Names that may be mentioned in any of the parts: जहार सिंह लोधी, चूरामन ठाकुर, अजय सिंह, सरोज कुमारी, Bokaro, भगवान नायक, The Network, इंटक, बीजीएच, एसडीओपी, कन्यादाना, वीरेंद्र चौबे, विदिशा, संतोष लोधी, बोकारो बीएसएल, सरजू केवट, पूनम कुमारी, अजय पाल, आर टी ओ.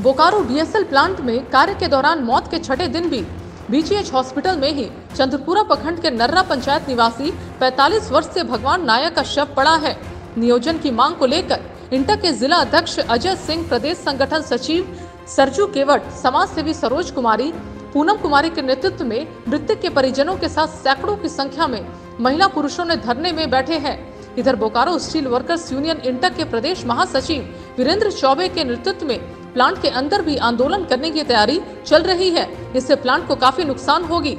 बोकारो बीएसएल plant में कार्य के दौरान मौत के छठे दिन भी बीजीएच हॉस्पिटल में ही चंद्रपुरा प्रखंड के नर्रा पंचायत निवासी 45 वर्ष से भगवान नायक का शव पड़ा है। नियोजन की मांग को लेकर इंटक के जिला अध्यक्ष अजय सिंह, प्रदेश संगठन सचिव सरजू केवट, समाज सेवी सरोज कुमारी, पूनम कुमारी के नेतृत्व में मृतक के परिजनों के साथ सैकड़ों की संख्या में महिला पुरुषों ने धरने में बैठे हैं। इधर Bokaro steel workers union इंटक के प्रदेश महासचिव वीरेंद्र चौबे के नेतृत्व में प्लांट के अंदर भी आंदोलन करने की तैयारी चल रही है। इससे प्लांट को काफी नुकसान होगी।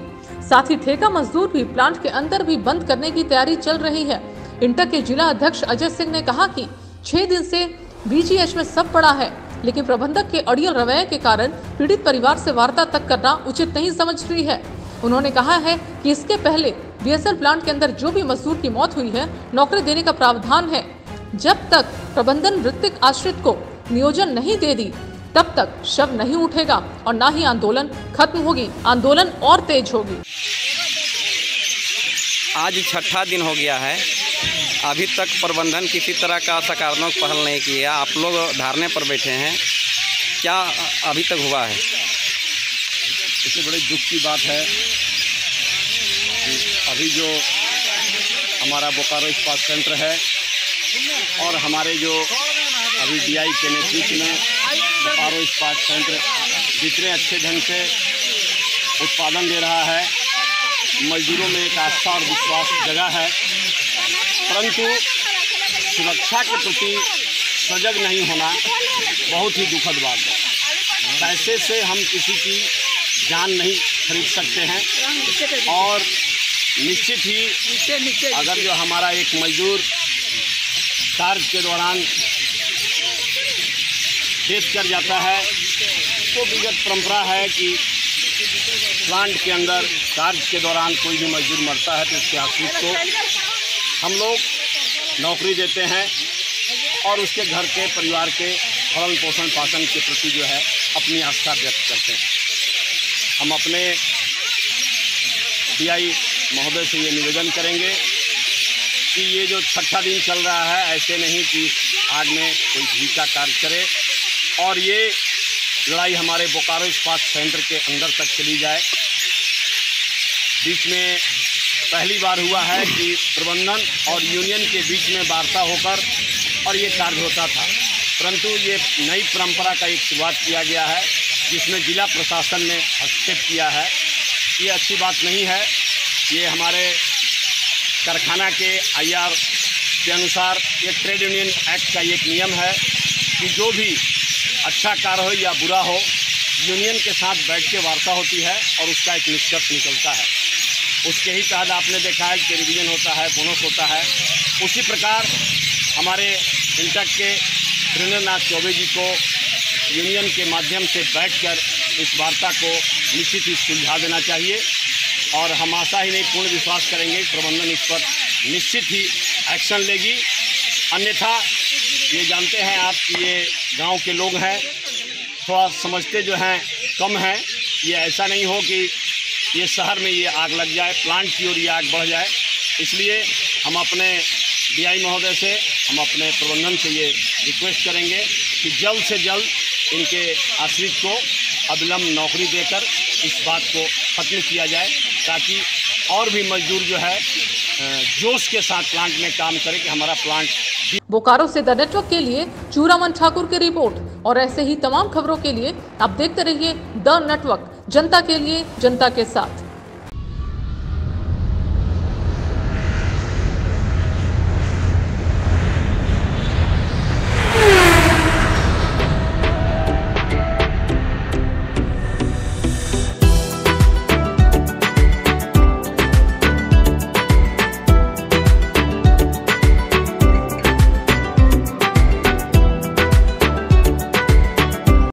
साथ ही ठेका मजदूर भी प्लांट के अंदर भी बंद करने की तैयारी चल रही है। इंटक के जिला अध्यक्ष अजय सिंह ने कहा कि 6 दिन से बीजीएच में सब पड़ा है, लेकिन प्रबंधक के अड़ियल रवैये के कारण पीड़ित परिवार से वार्ता तक करना उचित नहीं समझ रही है। उन्होंने कहा है कि इसके पहले बीएसएल प्लांट के अंदर जो भी मजदूर की मौत हुई है, नौकरी देने का प्रावधान है। जब तक प्रबंधन मृतक आश्रित को नियोजन नहीं दे दी, तब तक शव नहीं उठेगा और न ही आंदोलन खत्म होगी, आंदोलन और तेज होगी। आज 6ठा दिन हो गया है, अभी तक प्रबंधन किसी तरह का सकारात्मक पहल नहीं किया। आप लोग धरने पर बैठे हैं, क्या अभी तक हुआ है? इससे बड़े दुख की बात है कि अभी जो हमारा बोकारो इस्पात सेंटर है और हमारे जो अभी डीआई के नेतृत्व में बोकारो इस्पात सेंटर जितने अच्छे ढंग से उत्पादन दे रहा है, मजदूरों में एक आस्था और विश्वास जगा है, परंतु सुरक्षा के प्रति सजग नहीं होना बहुत ही दुखद बात है। पैसे से हम किसी की जान नहीं खरीद सकते हैं और निश्चित ही अगर जो हमारा एक मजदूर कार्य के दौरान खेत कर जाता है तो विगत परंपरा है कि प्लांट के अंदर कार्य के दौरान कोई भी मजदूर मरता है तो उसके आश्रित को हम लोग नौकरी देते हैं और उसके घर के परिवार के भरण पोषण पालन के प्रति जो है अपनी आस्था व्यक्त करते हैं। हम अपने डीआई महोदय से ये निवेदन करेंगे कि ये जो 6ठा दिन चल रहा है, ऐसे नहीं कि आग में कोई भीका कार्य करे और ये लड़ाई हमारे बोकारो इस्पात सेंटर के अंदर तक चली जाए। बीच में पहली बार हुआ है कि प्रबंधन और यूनियन के बीच में वार्ता होकर और ये कार्य होता था, परंतु ये नई परंपरा का एक शुरुआत किया गया है जिसमें जिला प्रशासन ने हस्तक्षेप किया है। ये अच्छी बात नहीं है। ये हमारे कारखाना के आईआर के अनुसार ये ट्रेड यूनियन एक्ट का एक नियम है कि जो भी अच्छा कार्य हो या बुरा हो, यूनियन के साथ बैठ के वार्ता होती है और उसका एक निष्कर्ष निकलता है। उसके ही तहत आपने देखा है कि रिवीजन होता है, बोनस होता है। उसी प्रकार हमारे इंटक के वीरेंद्र चौबे जी को यूनियन के माध्यम से बैठकर इस वार्ता को निश्चित ही सुलझा देना चाहिए और हम आशा ही नहीं पूर्ण विश्वास करेंगे प्रबंधन इस पर निश्चित ही एक्शन लेगी। अन्यथा ये जानते हैं आप कि ये गाँव के लोग हैं, थोड़ा समझते जो हैं कम हैं। ये ऐसा नहीं हो कि ये शहर में ये आग लग जाए, प्लांट की ओर ये आग बढ़ जाए। इसलिए हम अपने डीआई महोदय से, हम अपने प्रबंधन से ये रिक्वेस्ट करेंगे कि जल्द से जल्द इनके आश्रित को अविलंब नौकरी देकर इस बात को खत्म किया जाए ताकि और भी मजदूर जो है जोश के साथ प्लांट में काम करें कि हमारा प्लांट। बोकारो से द नेटवर्क के लिए चूरामन ठाकुर की रिपोर्ट। और ऐसे ही तमाम खबरों के लिए आप देखते रहिए द नेटवर्क, जनता के लिए जनता के साथ।